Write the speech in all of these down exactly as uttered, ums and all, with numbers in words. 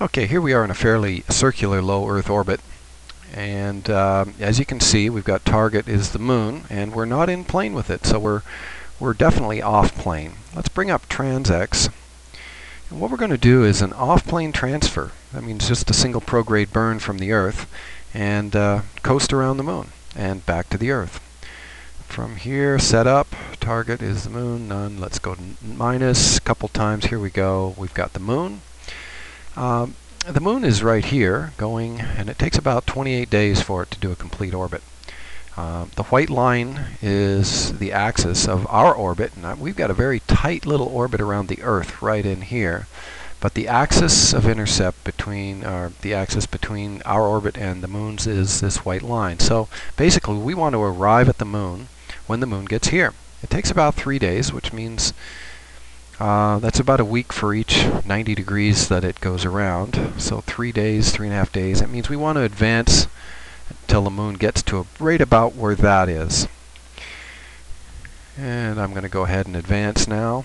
Okay, here we are in a fairly circular low Earth orbit, and uh, as you can see, we've got target is the moon, and we're not in plane with it, so we're we're definitely off plane. Let's bring up TransX, and what we're going to do is an off-plane transfer. That means just a single prograde burn from the Earth, and uh, coast around the moon and back to the Earth. From here, set up. Target is the moon. None. Let's go to minus a couple times. Here we go. We've got the moon. Um, the moon is right here going, and it takes about twenty-eight days for it to do a complete orbit. Uh, the white line is the axis of our orbit, and we've got a very tight little orbit around the Earth right in here, but the axis of intercept between our, the axis between our orbit and the moon's is this white line. So basically we want to arrive at the moon when the moon gets here. It takes about three days, which means Uh, that's about a week for each ninety degrees that it goes around. So three days, three and a half days. That means we want to advance until the moon gets to a right about where that is. And I'm going to go ahead and advance now.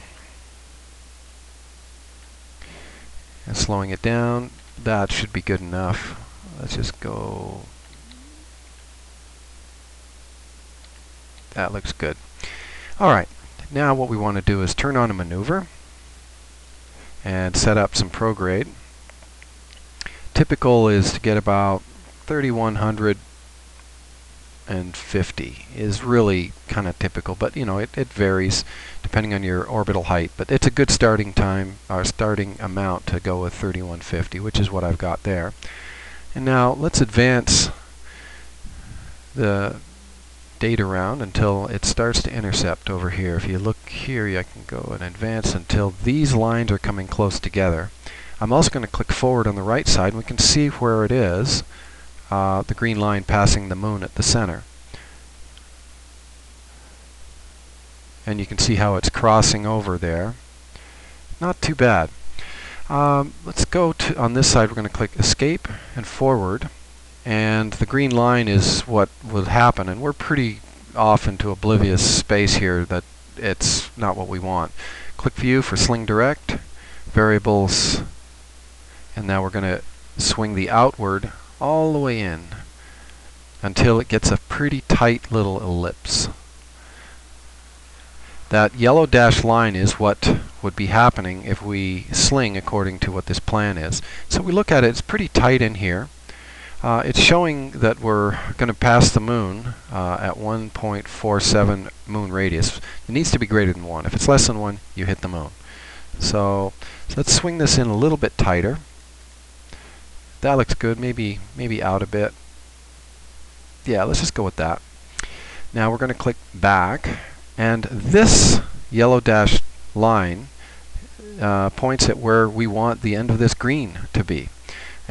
And slowing it down, that should be good enough. Let's just go. That looks good. All right. Now what we want to do is turn on a maneuver and set up some prograde. Typical is to get about thirty-one fifty is really kind of typical, but you know it, it varies depending on your orbital height, but it's a good starting time or starting amount to go with thirty-one fifty, which is what I've got there. And now let's advance the date around until it starts to intercept over here. If you look here, I can go and advance until these lines are coming close together. I'm also going to click forward on the right side, and we can see where it is, uh, the green line passing the moon at the center. And you can see how it's crossing over there. Not too bad. Um, let's go to, on this side, we're going to click escape and forward. And the green line is what would happen, and we're pretty off into oblivious space here that it's not what we want. Click view for sling direct, variables, and now we're going to swing the outward all the way in until it gets a pretty tight little ellipse. That yellow dashed line is what would be happening if we sling according to what this plan is. So we look at it, it's pretty tight in here. Uh, it's showing that we're going to pass the moon uh, at one point four seven moon radius. It needs to be greater than one. If it's less than one, you hit the moon. So, so let's swing this in a little bit tighter. That looks good. Maybe, maybe out a bit. Yeah, let's just go with that. Now we're going to click back, and this yellow dashed line uh, points at where we want the end of this green to be.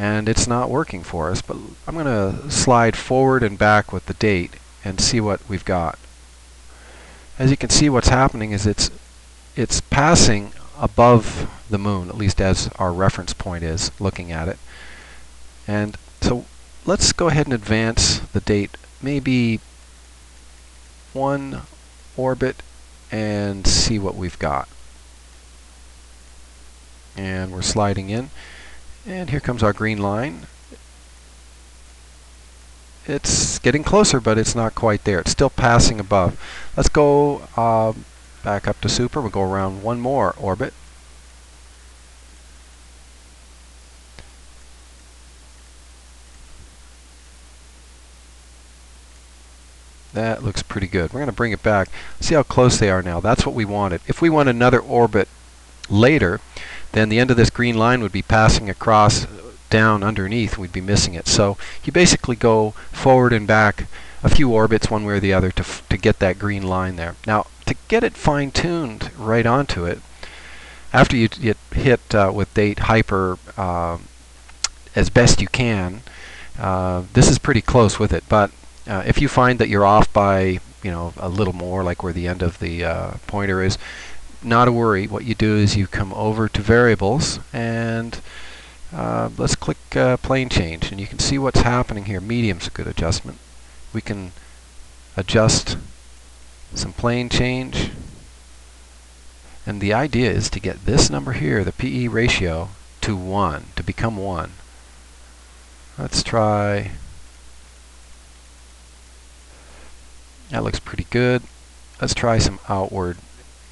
And it's not working for us, but I'm going to slide forward and back with the date and see what we've got. As you can see, what's happening is it's it's passing above the moon, at least as our reference point is looking at it. And so let's go ahead and advance the date maybe one orbit and see what we've got. And we're sliding in. And here comes our green line. It's getting closer, but it's not quite there. It's still passing above. Let's go uh, back up to super. We'll go around one more orbit. That looks pretty good. We're going to bring it back. See how close they are now. That's what we wanted. If we want another orbit later, then the end of this green line would be passing across down underneath, we'd be missing it. So you basically go forward and back a few orbits one way or the other to, f to get that green line there. Now to get it fine-tuned right onto it, after you get hit uh, with date hyper uh, as best you can, uh, this is pretty close with it, but uh, if you find that you're off by you know a little more, like where the end of the uh, pointer is, not a worry. What you do is you come over to variables and uh, let's click uh, plane change, and you can see what's happening here. Medium's a good adjustment. We can adjust some plane change, and the idea is to get this number here, the P E ratio, to one, to become one. Let's try. That looks pretty good. Let's try some outward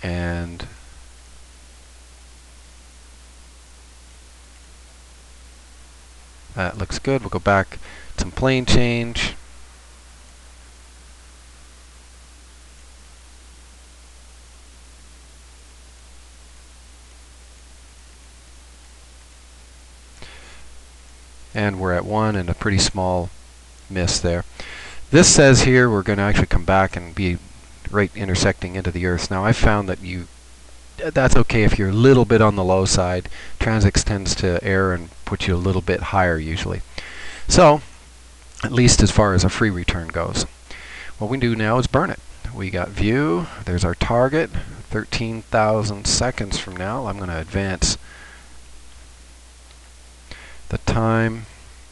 and that looks good. We'll go back, some plane change. And we're at one and a pretty small miss there. This says here we're going to actually come back and be right intersecting into the Earth. Now I found that you, that's okay if you're a little bit on the low side. TransX tends to err and put you a little bit higher usually. So at least as far as a free return goes. What we do now is burn it. We got view, there's our target, thirteen thousand seconds from now. I'm going to advance the time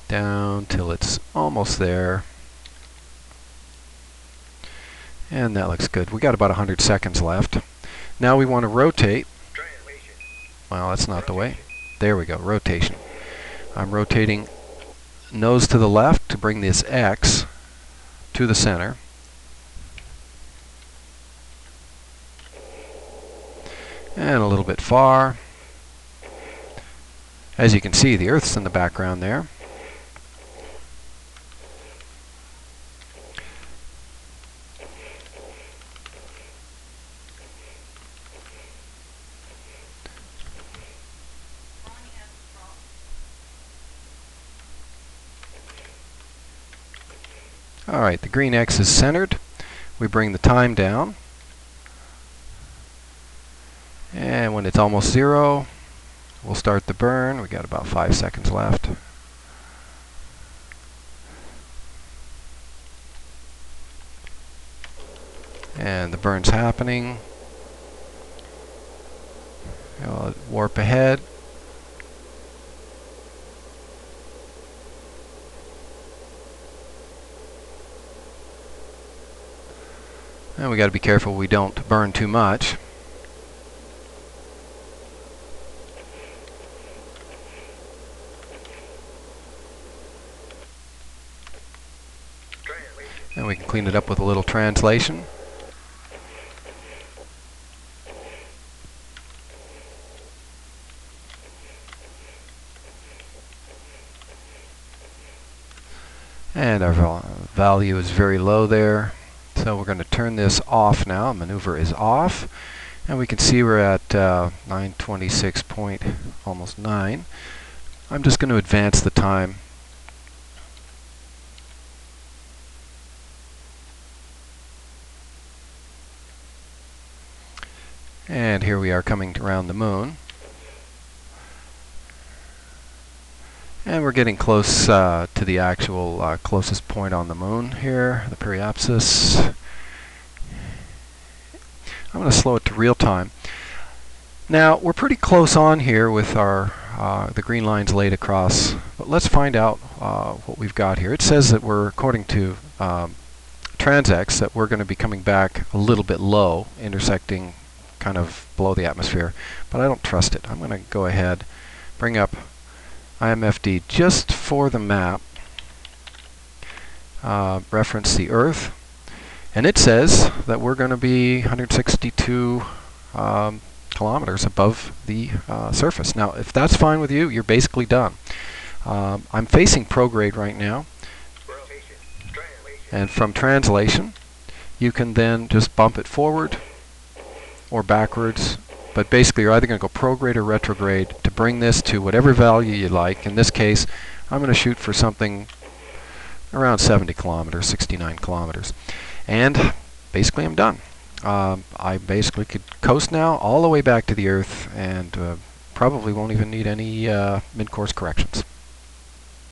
down till it's almost there. And that looks good. We got about one hundred seconds left. Now we want to rotate. Well, that's not the way. There we go, rotation. I'm rotating nose to the left to bring this X to the center. And a little bit far. As you can see, the Earth's in the background there. Alright, the green X is centered. We bring the time down. And when it's almost zero, we'll start the burn. We got about five seconds left. And the burn's happening. I'll warp ahead. And we got to be careful we don't burn too much. And we can clean it up with a little translation. And our val- value is very low there. So we're going to turn this off now. Maneuver is off. And we can see we're at uh, nine twenty-six point almost nine. I'm just going to advance the time. And here we are coming around the moon. And we're getting close uh, to the actual uh, closest point on the moon here, the periapsis. I'm going to slow it to real time. Now we're pretty close on here with our uh, the green lines laid across, but let's find out uh, what we've got here. It says that we're, according to um, TransX, that we're going to be coming back a little bit low, intersecting kind of below the atmosphere, but I don't trust it. I'm going to go ahead, bring up I M F D just for the map, uh, reference the Earth, and it says that we're going to be one hundred sixty-two um, kilometers above the uh, surface. Now if that's fine with you, you're basically done. Um, I'm facing prograde right now, and from translation you can then just bump it forward or backwards. But basically, you're either going to go prograde or retrograde to bring this to whatever value you like. In this case, I'm going to shoot for something around seventy kilometers, sixty-nine kilometers. And basically, I'm done. Um, I basically could coast now all the way back to the Earth and uh, probably won't even need any uh, mid-course corrections.